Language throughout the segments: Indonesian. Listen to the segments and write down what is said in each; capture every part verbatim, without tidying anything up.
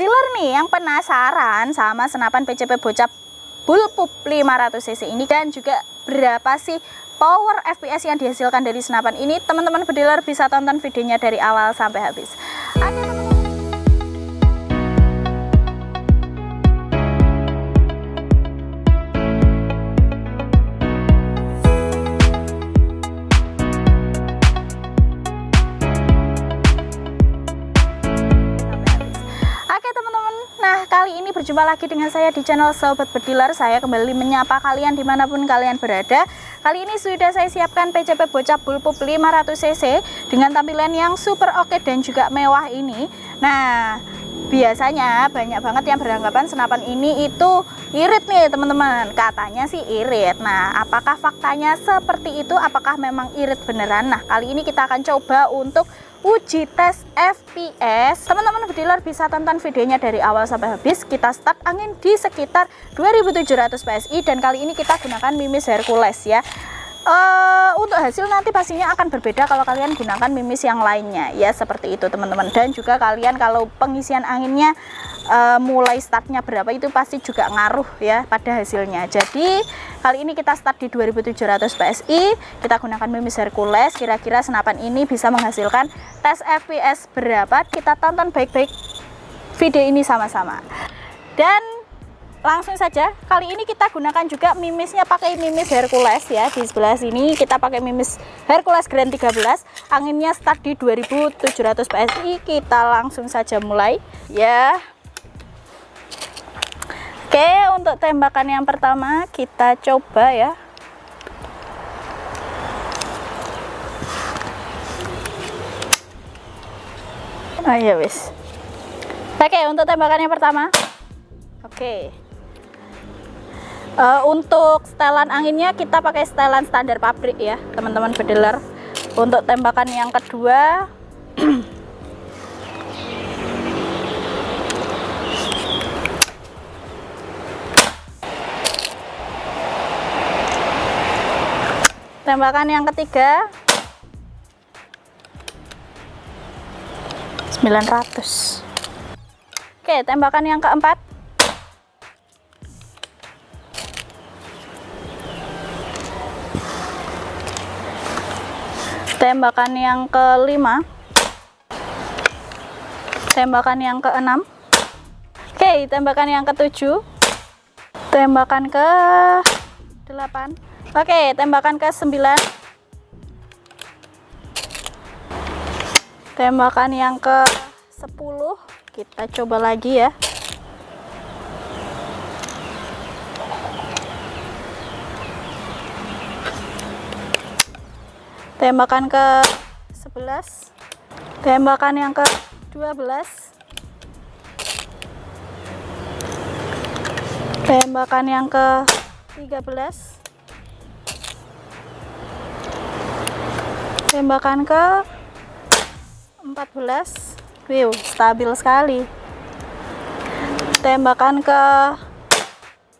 dealer nih yang penasaran sama senapan P C P Bocap Bullpup lima ratus cc ini, dan juga berapa sih power F P S yang dihasilkan dari senapan ini. Teman-teman bediler bisa tonton videonya dari awal sampai habis. Ada berjumpa lagi dengan saya di channel Sobat Bediler. Saya kembali menyapa kalian dimanapun kalian berada. Kali ini sudah saya siapkan P C P Bocap Bullpup lima ratus cc dengan tampilan yang super oke dan juga mewah ini. Nah, biasanya banyak banget yang beranggapan senapan ini itu irit nih teman-teman. Katanya sih irit. Nah, apakah faktanya seperti itu? Apakah memang irit beneran? Nah, kali ini kita akan coba untuk uji tes F P S. Teman-teman bediler bisa tonton videonya dari awal sampai habis. Kita start angin di sekitar dua ribu tujuh ratus P S I, dan kali ini kita gunakan Mimis Hercules ya. Uh, untuk hasil nanti pastinya akan berbeda kalau kalian gunakan mimis yang lainnya ya, seperti itu teman-teman. Dan juga kalian kalau pengisian anginnya uh, mulai startnya berapa itu pasti juga ngaruh ya pada hasilnya. Jadi kali ini kita start di dua ribu tujuh ratus P S I, kita gunakan Mimis Hercules. Kira-kira senapan ini bisa menghasilkan tes F P S berapa, kita tonton baik-baik video ini sama-sama. Dan langsung saja, kali ini kita gunakan juga mimisnya pakai Mimis Hercules ya. Di sebelah sini kita pakai Mimis Hercules Grand tiga belas. Anginnya start di dua ribu tujuh ratus P S I. Kita langsung saja mulai ya. Oke, untuk tembakan yang pertama kita coba ya. Oh ya wis. Oke, untuk tembakan yang pertama. Oke. Uh, untuk setelan anginnya kita pakai setelan standar pabrik ya teman-teman bediler. Untuk tembakan yang kedua tembakan yang ketiga sembilan ratus. Oke, tembakan yang keempat tembakan yang kelima, tembakan yang keenam, oke, tembakan yang ketujuh, tembakan ke delapan, oke, tembakan ke sembilan, tembakan yang ke sepuluh, kita coba lagi ya. Tembakan ke sebelas, tembakan yang ke dua belas, tembakan yang ke tiga belas, tembakan ke empat belas, wow, stabil sekali, tembakan ke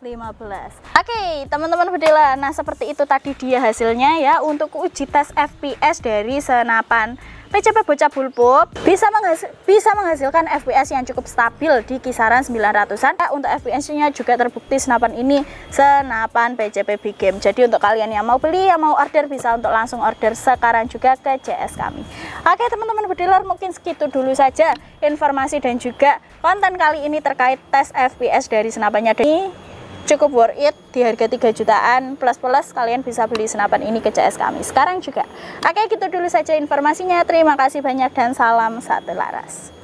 lima belas. Oke, teman-teman bediler, nah seperti itu tadi dia hasilnya ya untuk uji tes F P S dari senapan P C P Bocap Bullpup. Bisa menghasil, bisa menghasilkan F P S yang cukup stabil di kisaran sembilan ratusan. Nah, untuk F P S-nya juga terbukti senapan ini senapan P C P Big Game. Jadi untuk kalian yang mau beli, yang mau order, bisa untuk langsung order sekarang juga ke C S kami. Oke teman-teman bediler, mungkin segitu dulu saja informasi dan juga konten kali ini terkait tes F P S dari senapannya ini. Cukup worth it, di harga tiga jutaan plus-plus kalian bisa beli senapan ini ke C S kami sekarang juga. Oke, gitu dulu saja informasinya. Terima kasih banyak dan salam satu laras.